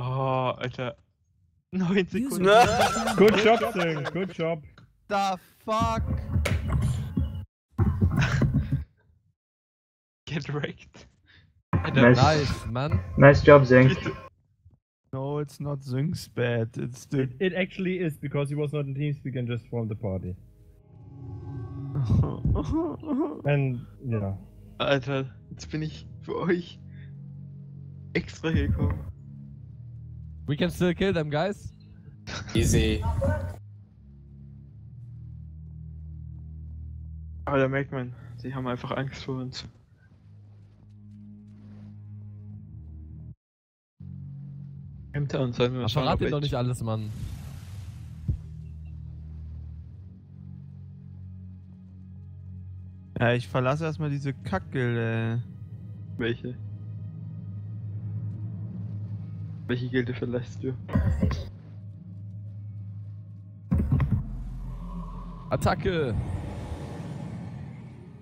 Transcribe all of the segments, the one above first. Oh, Alter. 9 Sekunden. Good job, Sing. Good job. The fuck? Get wrecked. Nice, man. Nice job, Zing. No, it's not Zing's bad. It's the... It actually is, because he was not in TeamSpeak and just formed the party. And, ja. Alter, jetzt bin ich für euch extra gekommen. We can still kill them, guys. Easy. Aber da merkt man, sie haben einfach Angst vor uns. Aber verrat ihr doch nicht alles, Mann. Ja, ich verlasse erstmal diese Kackgilde. Welche? Welche Gilde verlässt du? Attacke!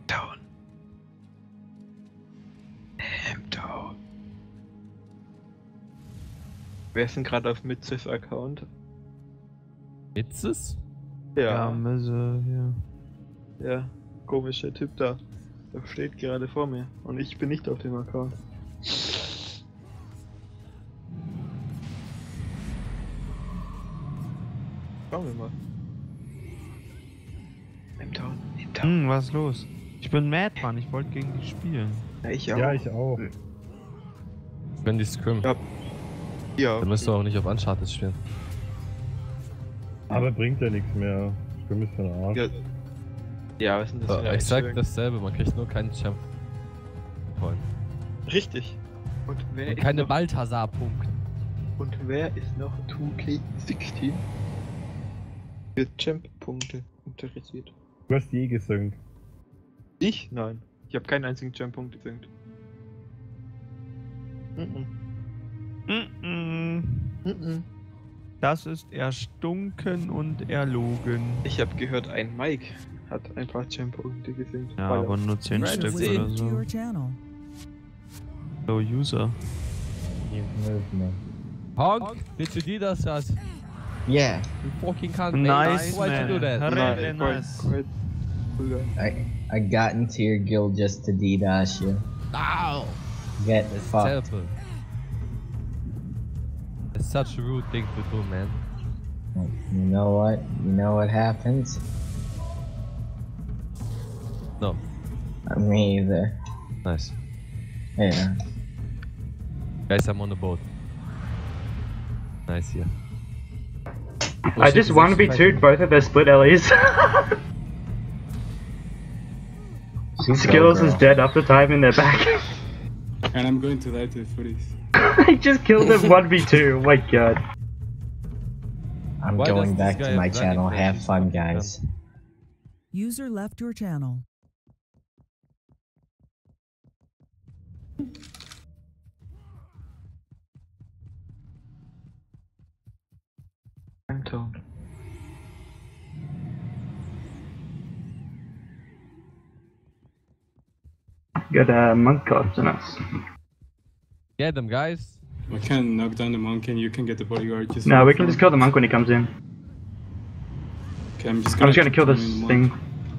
Down. Down. Wer ist denn gerade auf Mitzes Account? Mitzes? Ja. Ja, Mizze, ja. Ja. Komischer Typ da. Der steht gerade vor mir. Und ich bin nicht auf dem Account. Schauen wir mal. Im Town. Was ist los? Ich bin mad, Mann. Ich wollte gegen die spielen. Ja, ich auch. Wenn die Scrim. Ja. Dann müssen wir auch nicht auf Uncharted spielen. Aber bringt ja nichts mehr. Scrim ist von Arsch. Ja. Ja, was ist denn das? Ja, ich sag dasselbe, man kriegt nur keinen Champ. Point. Richtig. Und wer und keine Balthasar-Punkte. Und wer ist noch 2K16 für Champ-Punkte interessiert? Du hast je gesynkt. Ich? Nein. Ich habe keinen einzigen Champ-Punkt gesynkt. Das ist erstunken und erlogen. Ich habe gehört, ein Mike hat ein paar Champ-Punkte gesehen. Ja, aber nur 10 Stück oder so. So, User. Honk, did you do that, Sas? Yeah. You fucking can't make nice, nice. Why'd you do that? Really nice. I got into your guild just to DDoS you. Ow! Get the fuck. Terrible. It's such a rude thing to do, man. You know what? You know what happens? No. Me either. Nice. Yeah. Guys, I'm on the boat. Nice, yeah. I just 1v2'd both of their split LEs. Skills is dead up the time in their back. And I'm going to die to the footies. I just killed them 1v2, oh my god. I'm going back to my channel, have fun guys. User left your channel. Got a monk corpse on us. Get them, guys. We can knock down the monk and you can get the bodyguard. Just no, we can just kill the monk when he comes in. Okay, I'm just gonna kill this thing.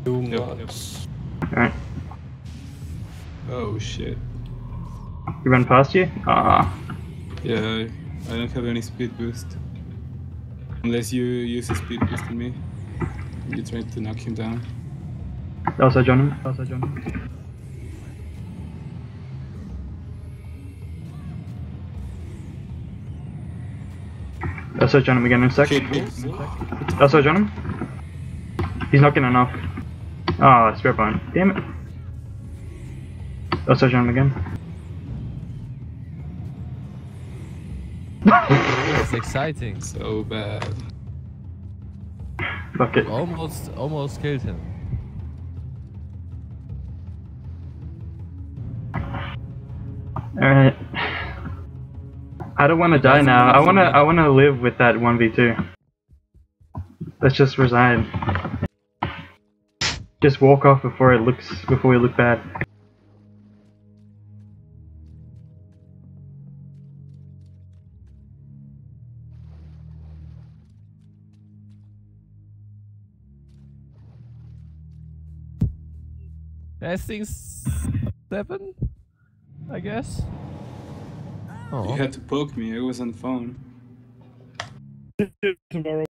Yep. Alright. Oh shit. He ran past you? Yeah, I don't have any speed boost. Unless you use a speed boost on me. You're trying to knock him down. Also John. That's our John again in a sec. That's our John. He's not getting enough. Ah, spare bone. Damn it. That's our John again. It's exciting. So bad. Fuck it. Almost killed him. Alright. I don't want to die now. I want to live with that 1v2. Let's just resign. Just walk off before we look bad. I think 7, I guess. Oh. You had to poke me. It was on the phone. Tomorrow.